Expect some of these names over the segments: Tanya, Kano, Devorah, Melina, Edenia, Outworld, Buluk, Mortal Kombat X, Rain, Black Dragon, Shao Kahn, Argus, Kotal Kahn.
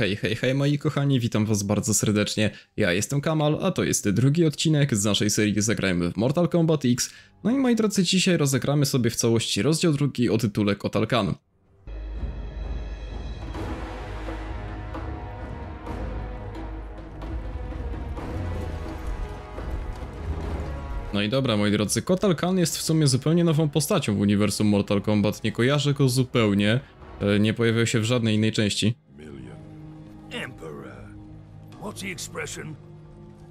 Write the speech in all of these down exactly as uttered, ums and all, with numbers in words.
Hej, hej, hej moi kochani, witam was bardzo serdecznie. Ja jestem Kamal, a to jest drugi odcinek z naszej serii Zagrajmy w Mortal Kombat X. No i moi drodzy, dzisiaj rozegramy sobie w całości rozdział drugi o tytule Kotal Kahn. No i dobra moi drodzy, Kotal Kahn jest w sumie zupełnie nową postacią w uniwersum Mortal Kombat. Nie kojarzę go zupełnie, nie pojawiał się w żadnej innej części. Emperor. What's the expression?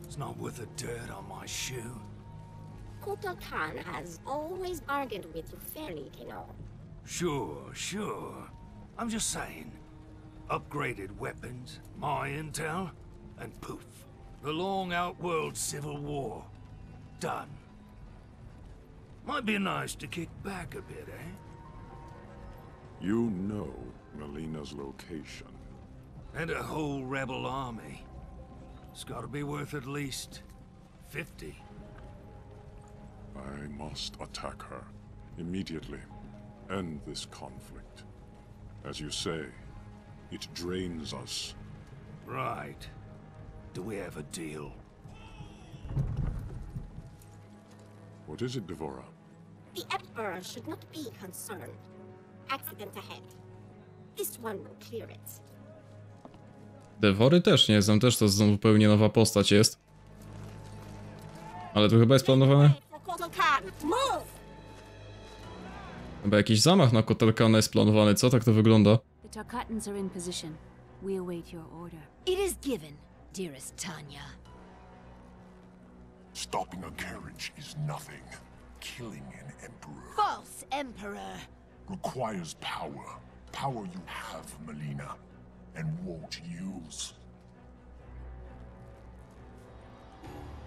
It's not worth the dirt on my shoe. Kotal Kahn has always bargained with you fairly, Kano. Sure, sure. I'm just saying. Upgraded weapons, my intel, and poof. The long outworld civil war. Done. Might be nice to kick back a bit, eh? You know Melina's location. And a whole rebel army. It's got to be worth at least fifty. I must attack her immediately. End this conflict. As you say, it drains us. Right. Do we have a deal? What is it, Devorah? The Emperor should not be concerned. Accident ahead. This one will clear it. Devory też nie znam, też to zupełnie nowa postać jest. Ale to chyba jest planowane? Chyba jakiś zamach na Kotal Kahn jest planowany, co? Tak to wygląda. It is given, dearest Tanya. Stopping a carriage is nothing. Killing an emperor. False emperor. Requires power. Power you have, Melina. And won't use.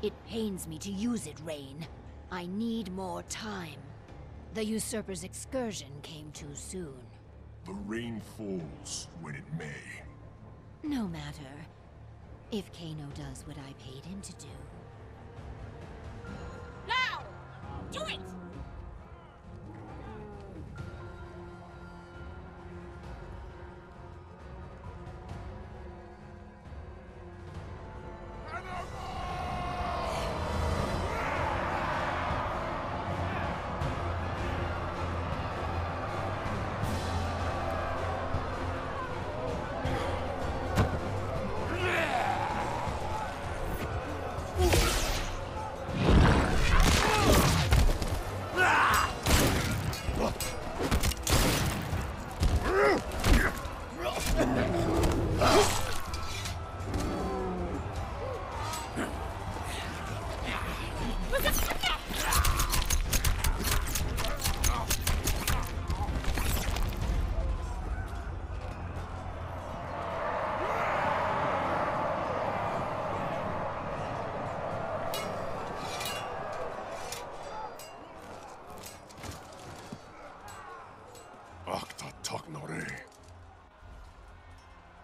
It pains me to use it, Rain. I need more time. The usurper's excursion came too soon. The rain falls when it may. No matter. If Kano does what I paid him to do. Now! Do it!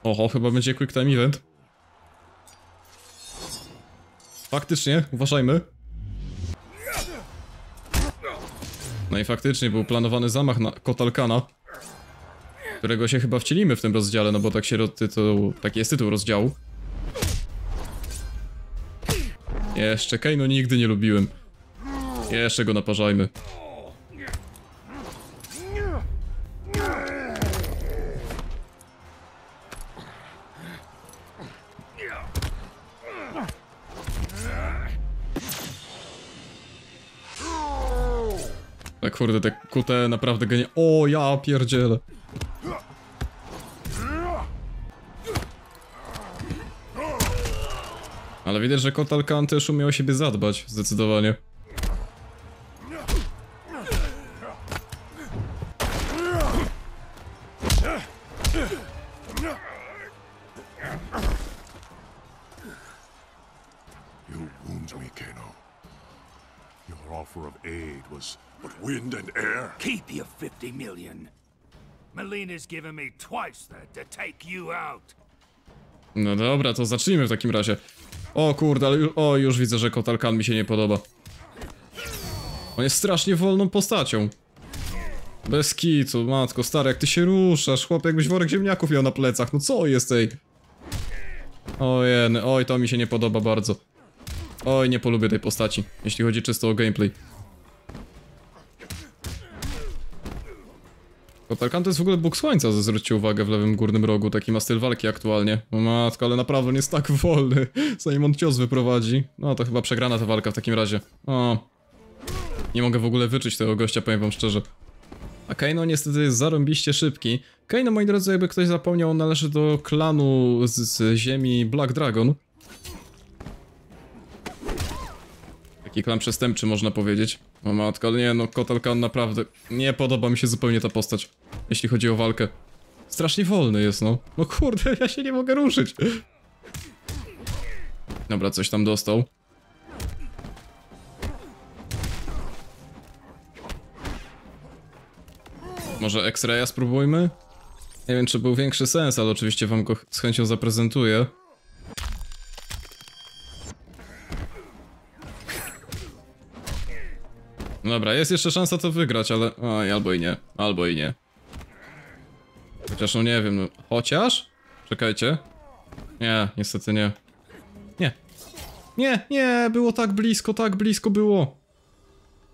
Oho, chyba będzie quick time event. Faktycznie, uważajmy. No i faktycznie był planowany zamach na Kotal Kahna, którego się chyba wcielimy w tym rozdziale, no bo tak się tytuł, taki jest tytuł rozdziału. Jeszcze Kano nigdy nie lubiłem. Jeszcze go naparzajmy. Kurde, te Q T naprawdę genialne. O, ja pierdzielę. Ale widać, że Kotal Kahn też umiał o siebie zadbać, zdecydowanie. No dobra, to zacznijmy w takim razie. O kurde, ale już, o, już widzę, że Kotal Kahn mi się nie podoba. On jest strasznie wolną postacią. Bez kitu, matko, stary, jak ty się ruszasz, chłop, jakbyś worek ziemniaków miał na plecach, no co jesteś? Ojej, oj, to mi się nie podoba bardzo. Oj, nie polubię tej postaci, jeśli chodzi czysto o gameplay. Kotal Kahn to jest w ogóle Bóg Słońca, zwróćcie uwagę, w lewym górnym rogu. Taki ma styl walki aktualnie. O matko, ale naprawdę nie jest tak wolny. Zanim on cios wyprowadzi. No to chyba przegrana ta walka w takim razie. O. Nie mogę w ogóle wyczuć tego gościa, powiem wam szczerze. A Kano niestety jest zarąbiście szybki. Kano, moi drodzy, jakby ktoś zapomniał, on należy do klanu z, z ziemi Black Dragon. Taki klan przestępczy, można powiedzieć. O matko, ale nie no, Kotal Kahn naprawdę... Nie podoba mi się zupełnie ta postać, jeśli chodzi o walkę. Strasznie wolny jest, no. No kurde, ja się nie mogę ruszyć. Dobra, coś tam dostał. Może X-Raya spróbujmy? Nie wiem, czy był większy sens, ale oczywiście wam go z chęcią zaprezentuję. Dobra, jest jeszcze szansa to wygrać, ale... Oj, albo i nie, albo i nie. Chociaż no nie wiem, no... Chociaż? Czekajcie. Nie, niestety nie. Nie. Nie, nie, było tak blisko, tak blisko było.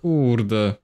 Kurde.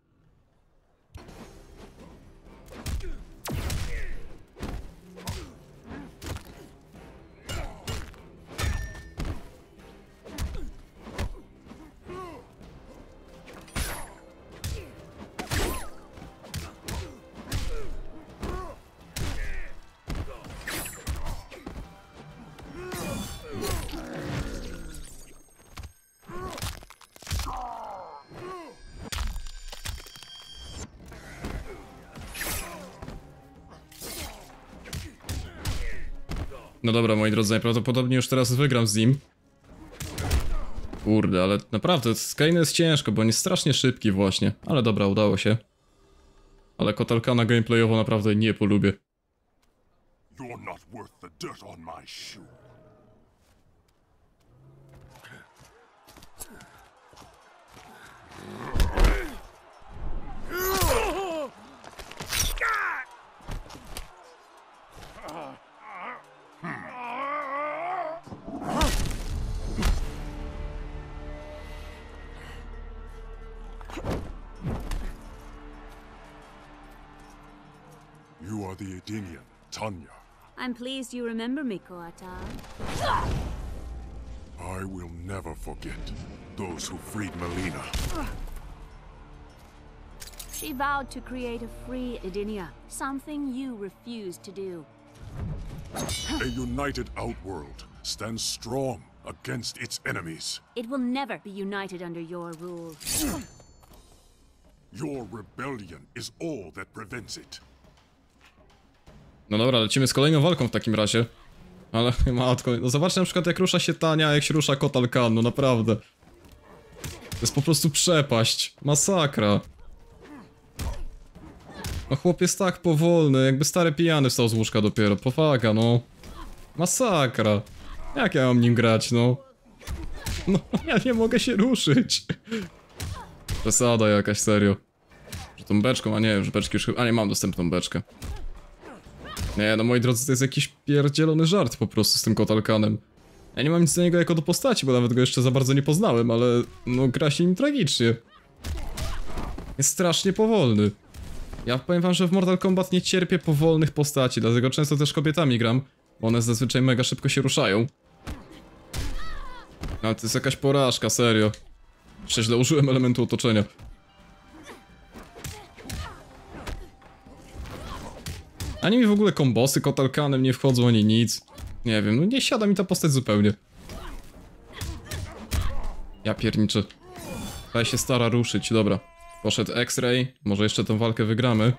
No dobra, moi drodzy, najprawdopodobniej już teraz wygram z nim. Kurde, ale naprawdę z Kano jest ciężko, bo on jest strasznie szybki właśnie. Ale dobra, udało się. Ale Kotal Kahna gameplayowo naprawdę nie polubię. You are the Edenia, Tanya. I'm pleased you remember me, Kotal. I will never forget those who freed Melina. She vowed to create a free Edenia, something you refused to do. A united outworld stands strong against its enemies. It will never be united under your rule. Your rebellion is all that prevents it. No dobra, lecimy z kolejną walką w takim razie. Ale matko, no zobaczcie na przykład jak rusza się Tania, jak się rusza Kotal Kahn, no naprawdę. To jest po prostu przepaść, masakra. No chłop jest tak powolny, jakby stary pijany wstał z łóżka dopiero, powaga no. Masakra. Jak ja mam nim grać, no. No ja nie mogę się ruszyć. Przesada jakaś, serio. Że tą beczką, a nie wiem, że beczki już chyba, a nie, mam dostępną beczkę. Nie, no moi drodzy, to jest jakiś pierdzielony żart po prostu z tym Kotal Kahnem. Ja nie mam nic do niego jako do postaci, bo nawet go jeszcze za bardzo nie poznałem, ale no gra się nim tragicznie. Jest strasznie powolny. Ja powiem wam, że w Mortal Kombat nie cierpię powolnych postaci, dlatego często też kobietami gram, bo one zazwyczaj mega szybko się ruszają. Ale to jest jakaś porażka, serio. Jeszcze źle użyłem elementu otoczenia. Ani mi w ogóle kombosy Kotal Kahnem nie wchodzą, ani nic. Nie wiem, no nie siada mi ta postać zupełnie. Ja pierniczę. Ta się stara ruszyć, dobra. Poszedł X-Ray, może jeszcze tę walkę wygramy.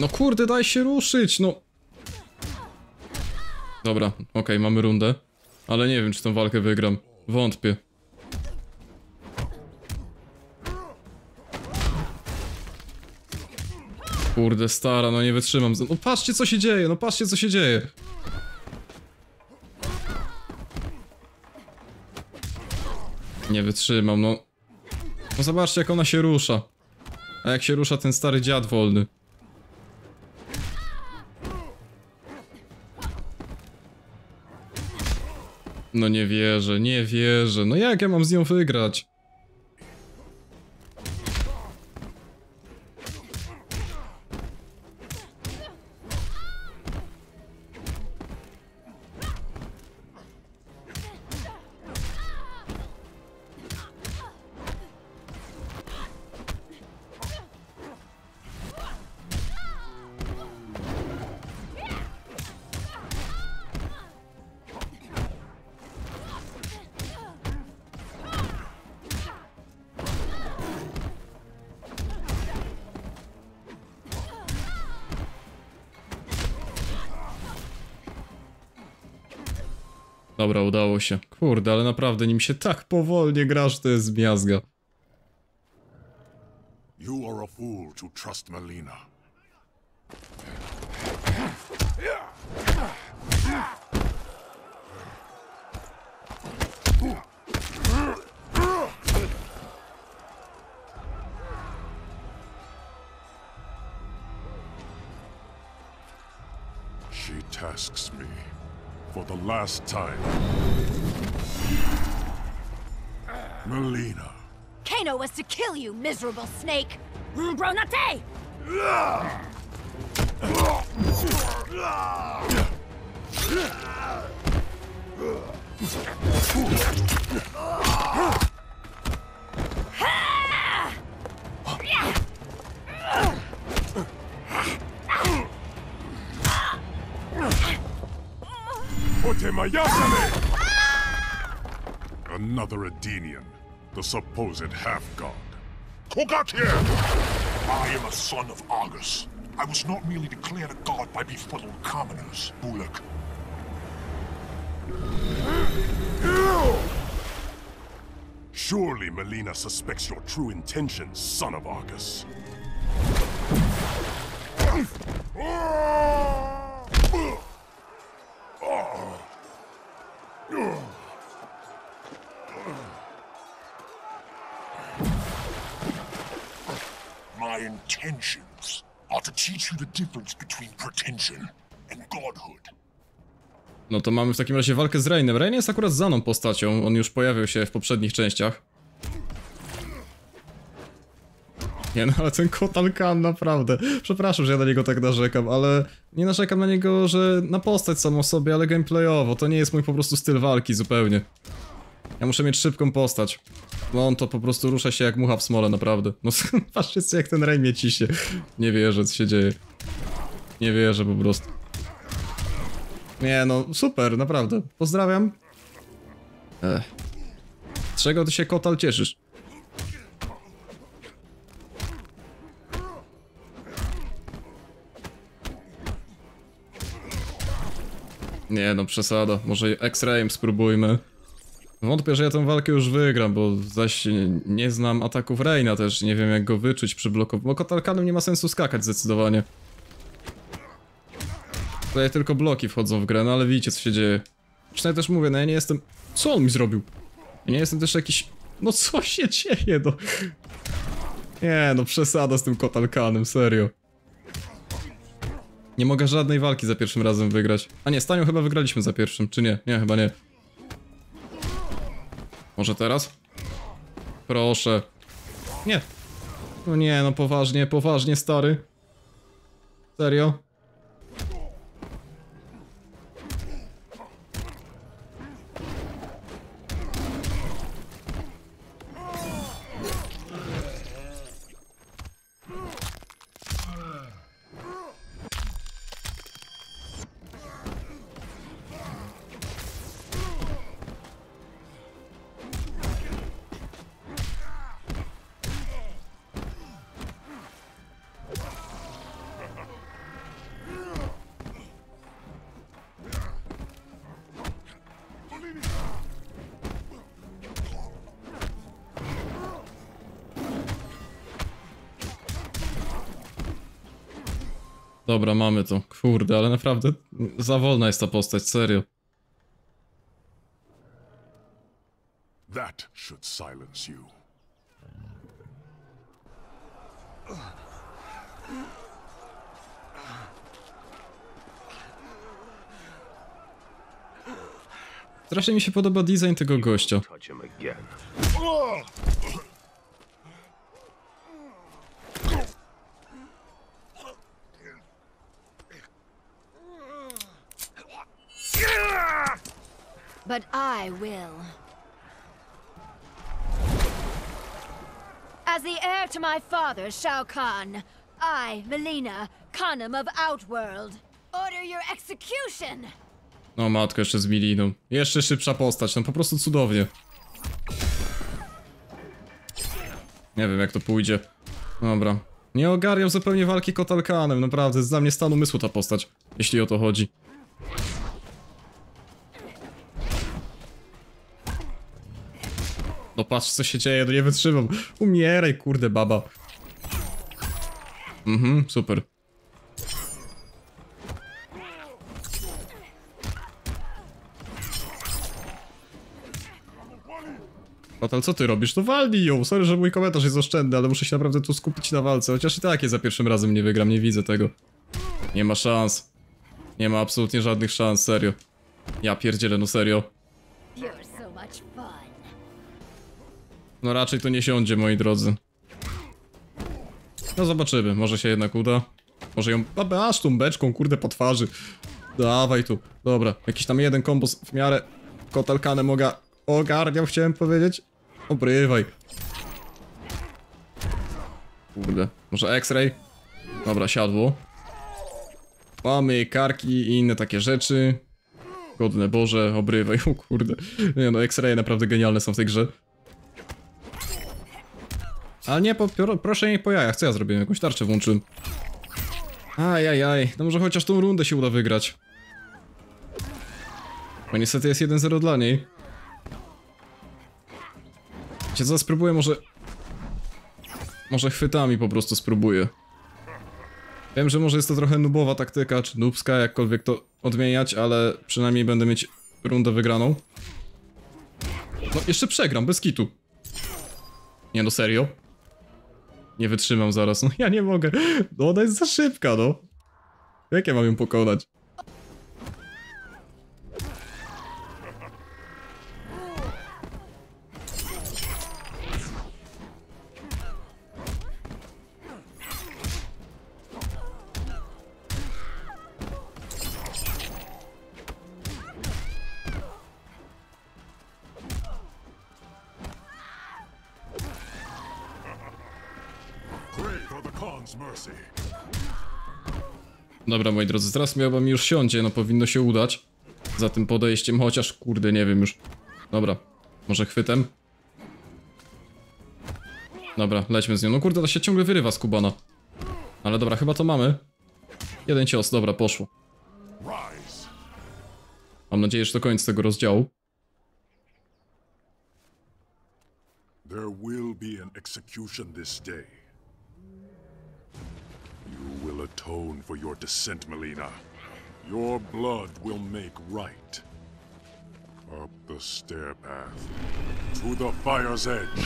No kurde, daj się ruszyć, no. Dobra, okej, okay, mamy rundę. Ale nie wiem, czy tę walkę wygram. Wątpię. Kurde, stara, no nie wytrzymam. No patrzcie, co się dzieje, no patrzcie, co się dzieje. Nie wytrzymam, no. No zobaczcie, jak ona się rusza. A jak się rusza ten stary dziad wolny? No nie wierzę, nie wierzę. No jak ja mam z nią wygrać? Dobra, udało się. Kurde, ale naprawdę nim się tak powolnie gra, że to jest miazga. You are a fool to trust Melina. She tasks me. For the last time. Melina. Kano was to kill you, miserable snake. Bronate! Another Edenian, the supposed half-god. Who got here? I am a son of Argus. I was not merely declared a god by befuddled commoners, Buluk. Surely Melina suspects your true intentions, son of Argus. My intentions are to teach you the difference between pretension and godhood. No to mamy w takim razie walkę z Rainem. Rain jest akurat znaną postacią, on już pojawiał się w poprzednich częściach. Nie no, ale ten Kotal Kahn naprawdę, przepraszam, że ja na niego tak narzekam, ale nie narzekam na niego, że na postać samą sobie, ale gameplayowo, to nie jest mój po prostu styl walki zupełnie. Ja muszę mieć szybką postać. No on to po prostu rusza się jak mucha w smole, naprawdę. No patrzcie jak ten Rain mnie ciśnie. Nie wierzę, co się dzieje. Nie wierzę po prostu. Nie no, super, naprawdę. Pozdrawiam. Ech. Z czego ty się, Kotal, cieszysz? Nie no, przesada. Może X-Rayem spróbujmy. Wątpię, że ja tę walkę już wygram, bo zaś nie znam ataków Raina też, nie wiem jak go wyczuć przy blokowaniu, bo Kotal Kahnem nie ma sensu skakać zdecydowanie. Tutaj tylko bloki wchodzą w grę, no ale widzicie co się dzieje. Przynajmniej też mówię, no ja nie jestem... Co on mi zrobił? Ja nie jestem też jakiś... No co się dzieje, no? Nie no, przesada z tym Kotal Kahnem, serio. Nie mogę żadnej walki za pierwszym razem wygrać. A nie, z Tanią chyba wygraliśmy za pierwszym, czy nie? Nie, chyba nie. Może teraz? Proszę. Nie. No nie, no poważnie, poważnie, stary. Serio? Dobra, mamy to. Kurde, ale naprawdę za wolna jest ta postać, serio. That should silence you. Strasznie mi się podoba design tego gościa. But I will. As the heir to my father, Shao Kahn, I, Melina, Khanim of Outworld, order your execution! No matko, jeszcze z Meliną. Jeszcze szybsza postać, no po prostu cudownie. Nie wiem jak to pójdzie. Dobra. Nie ogarniam zupełnie walki Kotal Kahnem, naprawdę, zna mnie stan umysłu ta postać, jeśli o to chodzi. No patrz co się dzieje, no nie wytrzymam. Umieraj kurde baba. Mhm, super. Kotal, co ty robisz? No walnij ją, sorry, że mój komentarz jest oszczędny, ale muszę się naprawdę tu skupić na walce, chociaż i tak je za pierwszym razem nie wygram, nie widzę tego. Nie ma szans. Nie ma absolutnie żadnych szans, serio. Ja pierdzielę, no serio. No raczej to nie siądzie, moi drodzy. No zobaczymy, może się jednak uda. Może ją... Babę, aż tą beczką, kurde, po twarzy. Dawaj tu, dobra, jakiś tam jeden kombos w miarę Kotal Kahnem mogę... Ogarniam, chciałem powiedzieć. Obrywaj. Kurde, może X-ray? Dobra, siadło. Mamy karki i inne takie rzeczy. Godne Boże, obrywaj, o kurde. Nie no, X-ray naprawdę genialne są w tej grze. Ale nie, po, proszę nie po jajach, co ja zrobiłem? Jakąś tarczę włączyłem. Ajajaj, no może chociaż tą rundę się uda wygrać. Bo niestety jest jeden zero dla niej. Wiecie co, spróbuję może... Może chwytami po prostu spróbuję. Wiem, że może jest to trochę nubowa taktyka, czy nubska, jakkolwiek to odmieniać, ale przynajmniej będę mieć rundę wygraną. No jeszcze przegram, bez kitu. Nie no, serio? Nie wytrzymam zaraz, no ja nie mogę. No ona jest za szybka, no. Jak ja mam ją pokonać? Dobra, moi drodzy, teraz miałbym już siądzie, no powinno się udać. Za tym podejściem, chociaż kurde, nie wiem już. Dobra, może chwytem? Dobra, lećmy z nią, no kurde, to się ciągle wyrywa z Kubana. Ale dobra, chyba to mamy. Jeden cios, dobra, poszło. Mam nadzieję, że to koniec tego rozdziału. There will be an execution this day. You will atone for your descent, Melina. Your blood will make right. Up the stair path, to the fire's edge.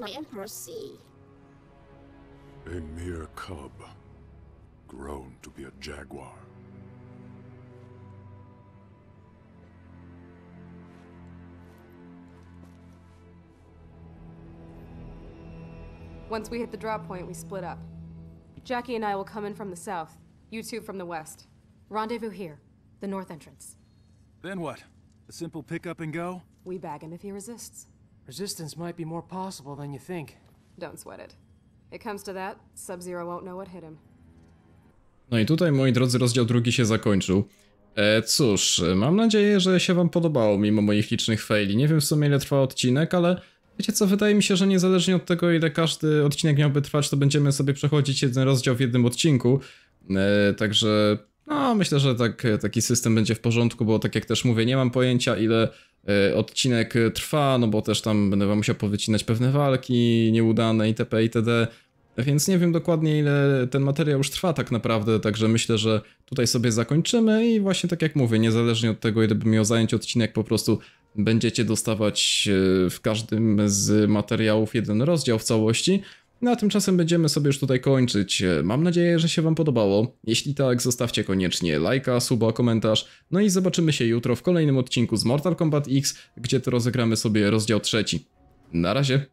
My emperor see? A mere cub, grown to be a jaguar. Once we hit the drop point, we split up. Jackie and I will come in from the south, you two from the west. Rendezvous here, the north entrance. Then what? A simple pick up and go? We bag him if he resists. Resistance might be more possible than you think. Don't sweat it. It comes to that, Sub-Zero won't know what hit him. No i tutaj, moi drodzy, rozdział drugi się zakończył. E, cóż, mam nadzieję, że się wam podobało mimo moich licznych faili. Nie wiem w sumie ile trwa odcinek, ale wiecie co, wydaje mi się, że niezależnie od tego ile każdy odcinek miałby trwać, to będziemy sobie przechodzić jeden rozdział w jednym odcinku. E, także... No, myślę, że tak, taki system będzie w porządku, bo tak jak też mówię, nie mam pojęcia, ile y, odcinek trwa, no bo też tam będę wam musiał powycinać pewne walki nieudane itp. itd. Więc nie wiem dokładnie, ile ten materiał już trwa tak naprawdę, także myślę, że tutaj sobie zakończymy i właśnie tak jak mówię, niezależnie od tego, ile by miał zająć odcinek, po prostu będziecie dostawać w każdym z materiałów jeden rozdział w całości. No a tymczasem będziemy sobie już tutaj kończyć. Mam nadzieję, że się wam podobało. Jeśli tak, zostawcie koniecznie lajka, suba, komentarz. No i zobaczymy się jutro w kolejnym odcinku z Mortal Kombat X, gdzie to rozegramy sobie rozdział trzeci. Na razie!